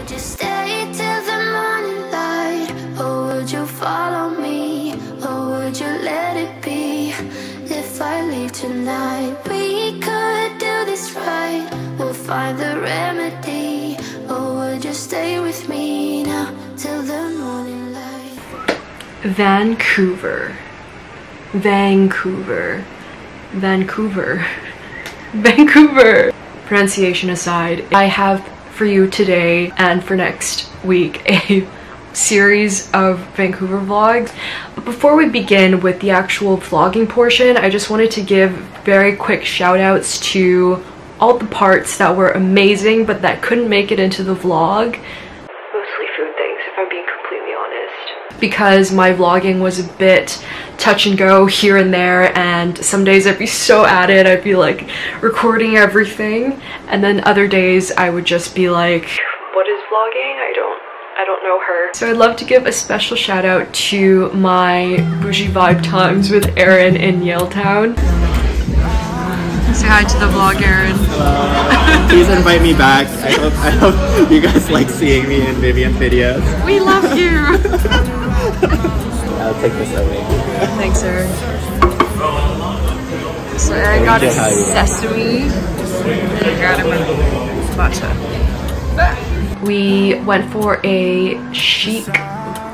Would you stay till the morning light, or would you follow me, or would you let it be? If I leave tonight, we could do this right, we'll find the remedy, or would you stay with me now till the morning light? Vancouver. Vancouver. Vancouver. Vancouver. Pronunciation aside, I have for you today and for next week a series of Vancouver vlogs. But before we begin with the actual vlogging portion, I just wanted to give very quick shout outs to all the parts that were amazing but that couldn't make it into the vlog. Mostly food things, if I'm being completely honest. Because my vlogging was a bit touch and go here and there, and some days I'd be so at it, I'd be like recording everything, and then other days I would just be like, what is vlogging? I don't know her. So I'd love to give a special shout out to my bougie vibe times with Erin in Yaletown. Say hi to the vlog, Erin. Please invite me back. I hope you guys like seeing me in Vivian videos. We love you. I'll take this away. Thanks, Erin. So Erin got a sesame and I got him a matcha. We went for a chic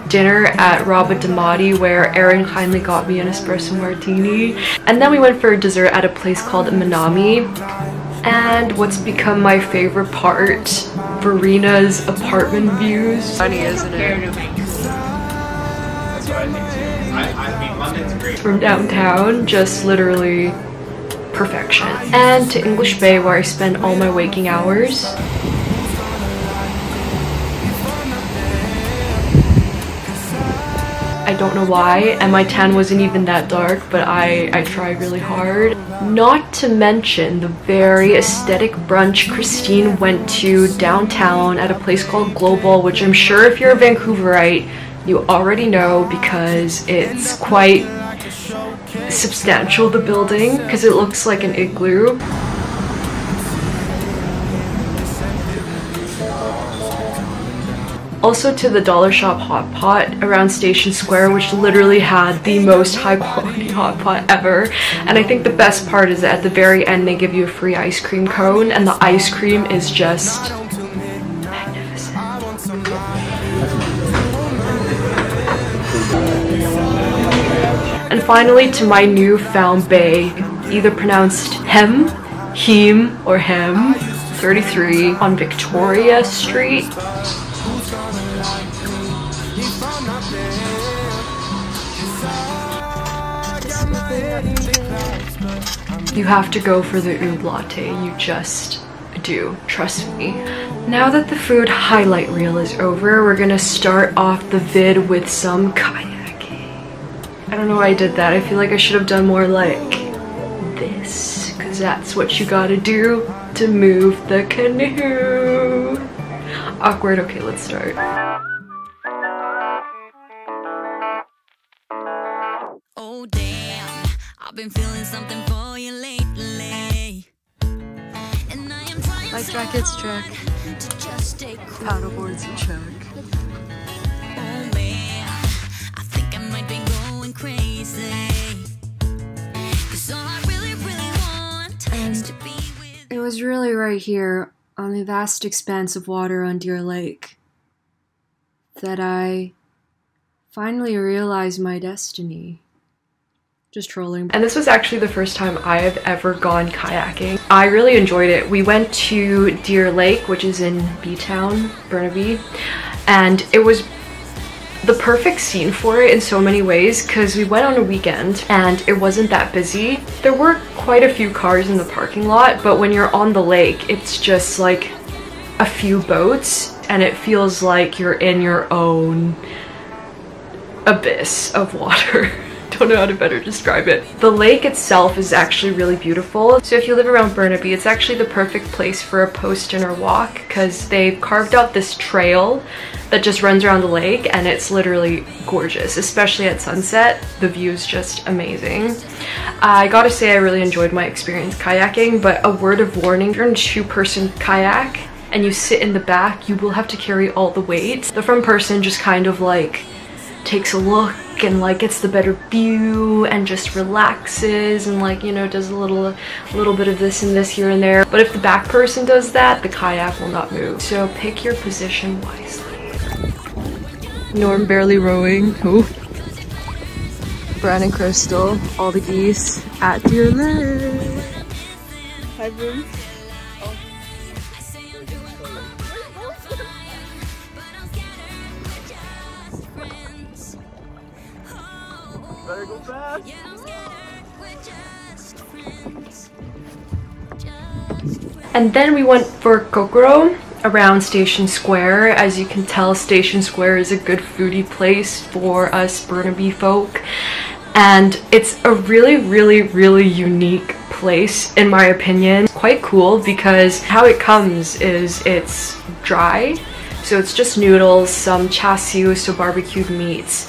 dinner at Robba da Matti, where Erin kindly got me an espresso martini. And then we went for dessert at a place called Minami. And what's become my favorite part, Verena's apartment views. Funny, isn't it? That's what I think too. I mean, great. From downtown, just literally perfection. And to English Bay, where I spend all my waking hours. I don't know why, and my tan wasn't even that dark, but I tried really hard. Not to mention the very aesthetic brunch Christine went to downtown at a place called Glowbal, which I'm sure if you're a Vancouverite, you already know because it's quite substantial, the building, because it looks like an igloo. Also to the Dolar Shop hot pot around Station Square, which literally had the most high quality hot pot ever. And I think the best part is that at the very end they give you a free ice cream cone, and the ice cream is just magnificent. And finally to my newfound bay, either pronounced hem, heem, or hem, 33 on Victoria Street. You have to go for the oob latte, you just do, trust me. Now that the food highlight reel is over, we're gonna start off the vid with some kayaking. I don't know why I did that, I feel like I should have done more like this, because that's what you gotta do to move the canoe. Awkward, okay, let's start. Oh damn, I've been feeling something for you lately. And I am trying life jackets check. Paddle boards and check. Oh man, I think I might be going crazy. Cause all I really want is to be with. It was really right here on the vast expanse of water on Deer Lake that I finally realized my destiny. Just trolling. And this was actually the first time I have ever gone kayaking. I really enjoyed it. We went to Deer Lake, which is in B-Town, Burnaby, and it was the perfect scene for it in so many ways because we went on a weekend and it wasn't that busy. There were quite a few cars in the parking lot, but when you're on the lake, it's just like a few boats and it feels like you're in your own abyss of water. Don't know how to better describe it. The lake itself is actually really beautiful. So if you live around Burnaby, it's actually the perfect place for a post-dinner walk because they've carved out this trail that just runs around the lake and it's literally gorgeous, especially at sunset. The view is just amazing. I gotta say I really enjoyed my experience kayaking, but a word of warning, you're in a two-person kayak. and you sit in the back, you will have to carry all the weight. The front person just kind of like takes a look and like gets the better view and just relaxes and like, you know, does a little bit of this and this here and there. But if the back person does that, the kayak will not move. So pick your position wisely. Norm barely rowing. Ooh. Brandon, Crystal, all the geese at Deer Lake. 5 rooms. Oh. Better go fast. And then we went for Kokoro around Station Square. As you can tell, Station Square is a good foodie place for us Burnaby folk. And it's a really, really, really unique place, in my opinion. It's quite cool because how it comes is it's dry. So it's just noodles, some char siu, so barbecued meats,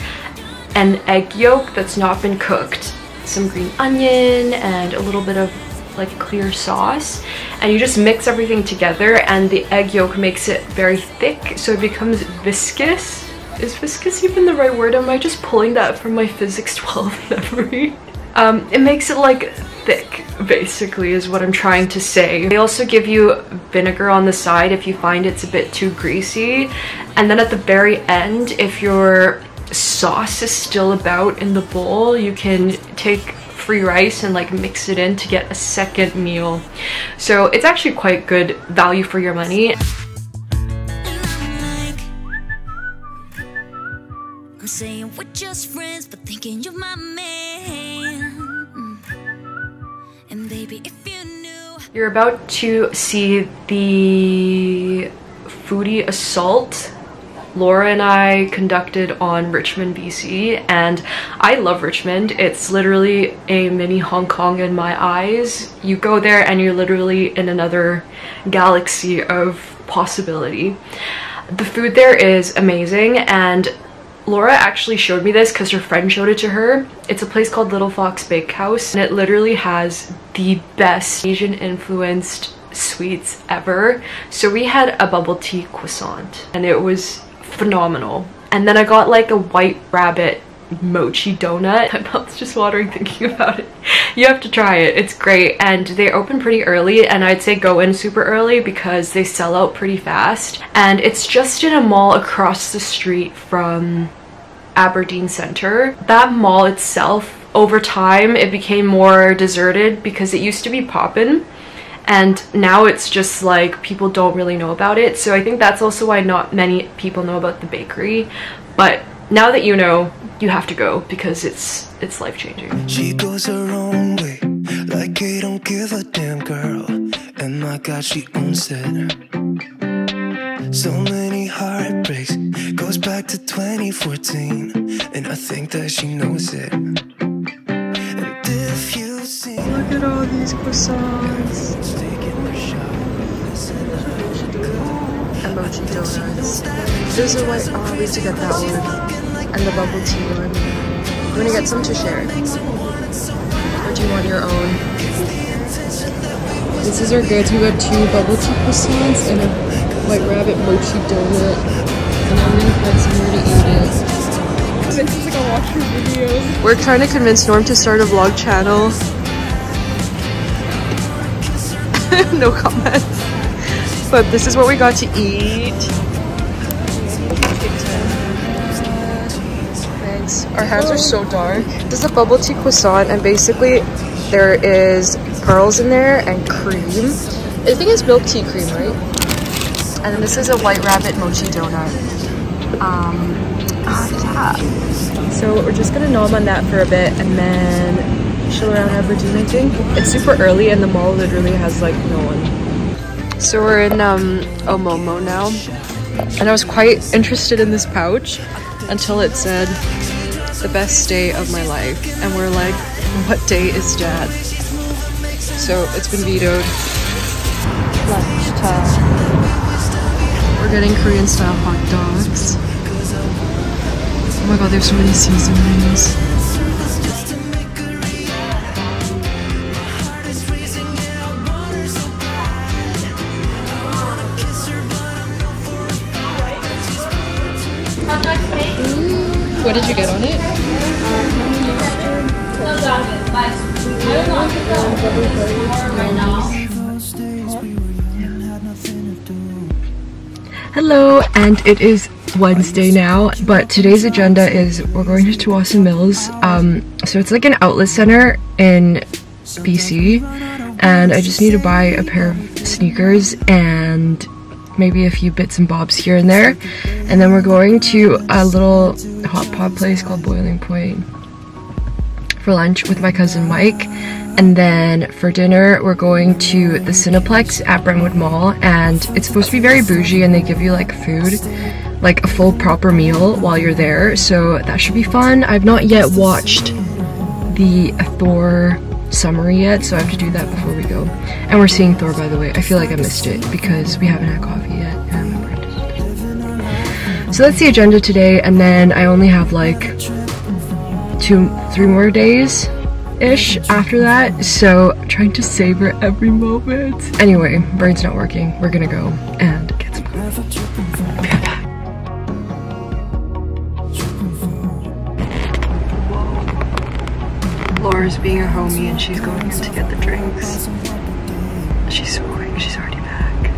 an egg yolk that's not been cooked, some green onion, and a little bit of like clear sauce, and you just mix everything together, and the egg yolk makes it very thick, so it becomes viscous. Is viscous even the right word? Am I just pulling that from my physics 12 memory? It makes it like thick, basically, is what I'm trying to say. They also give you vinegar on the side if you find it's a bit too greasy, and then at the very end, if your sauce is still about in the bowl, you can take free rice and like mix it in to get a second meal. So it's actually quite good value for your money. I'm saying we're just friends, but thinking you're my man. And baby, if you knew, you're about to see the foodie assault Laura and I conducted on Richmond, BC, and I love Richmond. It's literally a mini Hong Kong in my eyes. You go there and you're literally in another galaxy of possibility. The food there is amazing, and Laura actually showed me this because her friend showed it to her. It's a place called Little Fox Bakehouse, and it literally has the best Asian-influenced sweets ever. So we had a bubble tea croissant, and it was phenomenal. And then I got like a white rabbit mochi donut. My mouth's just watering thinking about it. You have to try it, it's great. And they open pretty early, and I'd say go in super early because they sell out pretty fast. And it's just in a mall across the street from Aberdeen Center. That mall itself, over time, it became more deserted because it used to be poppin'. And now it's just like people don't really know about it, so I think that's also why not many people know about the bakery. But now that you know, you have to go because it's life-changing. She goes her own way, like I don't give a damn, girl, and my God, she owns it. So many heartbreaks, goes back to 2014, and I think that she knows it. And if you see, look at all these croissants. Mochi donuts. Those are what I'll always get that one. And the bubble tea one. I'm gonna get some to share. Or do you want your own? This is our goods. We got 2 bubble tea croissants and a white rabbit mochi donut. And I'm gonna find somewhere to eat it. This is like a walkthrough video. We're trying to convince Norm to start a vlog channel. No comment. But this is what we got to eat. Thanks. Our hands are so dark. This is a bubble tea croissant, and basically there is pearls in there and cream. I think it's milk tea cream, right? And then this is a white rabbit mochi donut. Yeah. So we're just gonna nom on that for a bit and then chill around Aberdeen, I think. It's super early and the mall literally has like no one. So we're in Omomo now, and I was quite interested in this pouch until it said the best day of my life, and we're like, what day is that? So it's been vetoed. Lunchtime. We're getting Korean style hot dogs. Oh my god, there's so many seasonings. What did you get on it? Hello, and it is Wednesday now, but today's agenda is we're going to Tsawwassen Mills. So it's like an outlet center in BC, and I just need to buy a pair of sneakers and maybe a few bits and bobs here and there, and then we're going to a little hot pot place called Boiling Point for lunch with my cousin Mike, and then for dinner we're going to the Cineplex at Brentwood Mall, and it's supposed to be very bougie and they give you like food, like a full proper meal while you're there, so that should be fun. I've not yet watched the Thor summary yet, so I have to do that before we go. And we're seeing Thor, by the way. I feel like I missed it because we haven't had coffee yet and I haven't practiced. So that's the agenda today, and then I only have like 2-3 more days ish after that, so I'm trying to savor every moment. Anyway, brain's not working. We're gonna go and get some coffee. Laura's being a homie and she's going in to get the drinks. She's so quick, she's already back.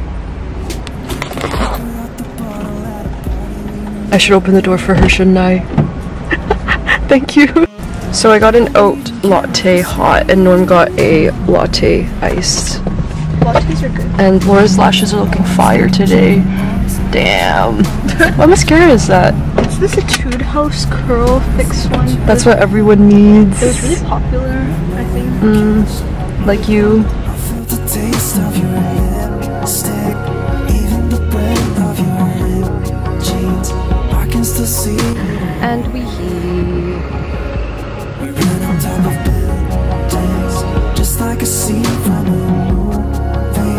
I should open the door for her, shouldn't I? Thank you. So I got an oat latte hot and Norm got a latte iced. Lattes are good. And Laura's lashes are looking fire today. Damn. What mascara is that? This Etude House curl fix one. That's what everyone needs. It was really popular, I think. Like you. And we ran on top of bad days, just like a scene from a movie.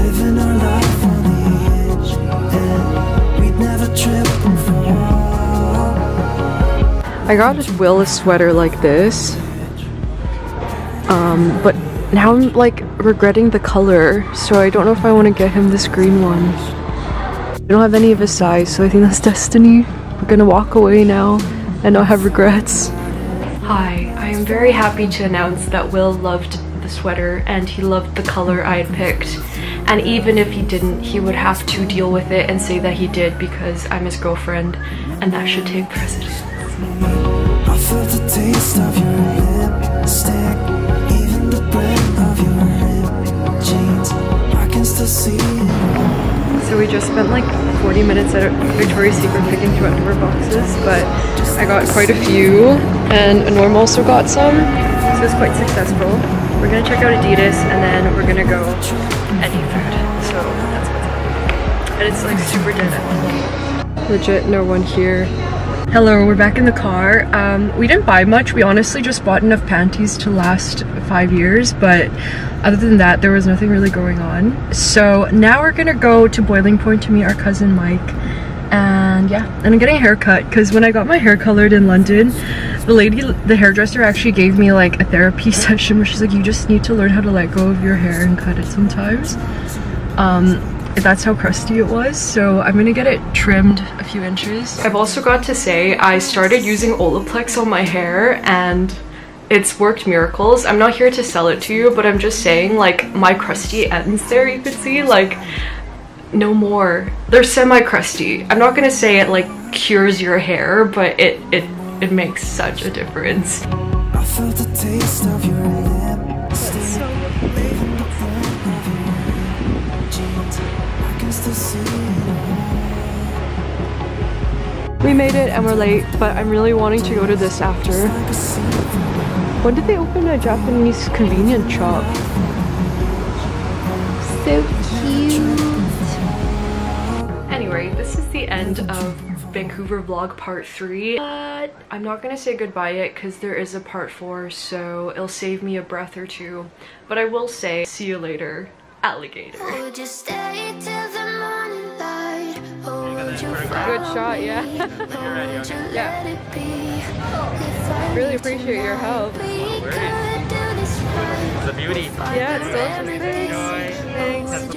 Living our life on the edge, and we'd never trip. I got Will a sweater like this, but now I'm like regretting the color, so I don't know if I want to get him this green one. I don't have any of his size, so I think that's destiny. We're gonna walk away now and not have regrets. Hi, I am very happy to announce that Will loved the sweater and he loved the color I had picked. And even if he didn't, he would have to deal with it and say that he did because I'm his girlfriend and that should take precedence. I felt the taste of your lipstick, even the breath of your ripped jeans. I can still see it. So we just spent like 40 minutes at Victoria's Secret picking through outdoor boxes, but I got quite a few and Norm also got some, so it's quite successful. We're gonna check out Adidas and then we're gonna go and eat food, so that's what's happening. And it's like super dead end. Legit no one here. Hello, we're back in the car. We didn't buy much. We honestly just bought enough panties to last 5 years, but other than that there was nothing really going on. So now we're gonna go to Boiling Point to meet our cousin Mike, and yeah, and I'm getting a haircut because when I got my hair colored in London, the hairdresser actually gave me like a therapy session where she's like, you just need to learn how to let go of your hair and cut it sometimes. That's how crusty it was, so I'm gonna get it trimmed a few inches. I've also got to say I started using Olaplex on my hair and it's worked miracles. I'm not here to sell it to you, but I'm just saying like my crusty ends there, you could see like no more. They're semi-crusty. I'm not gonna say it like cures your hair, but it makes such a difference. I felt the taste of your lips. We made it and we're late, but I'm really wanting to go to this after. When did they open a Japanese convenience shop? So cute. Anyway, this is the end of Vancouver vlog part 3. But I'm not gonna say goodbye yet because there is a part 4, so it'll save me a breath or two. But I will say, see you later. Alligator. Would you stay till the morning light? Good shot, yeah. Yeah. Really appreciate your help. It's a beauty. Yeah, it's delicious. Thanks.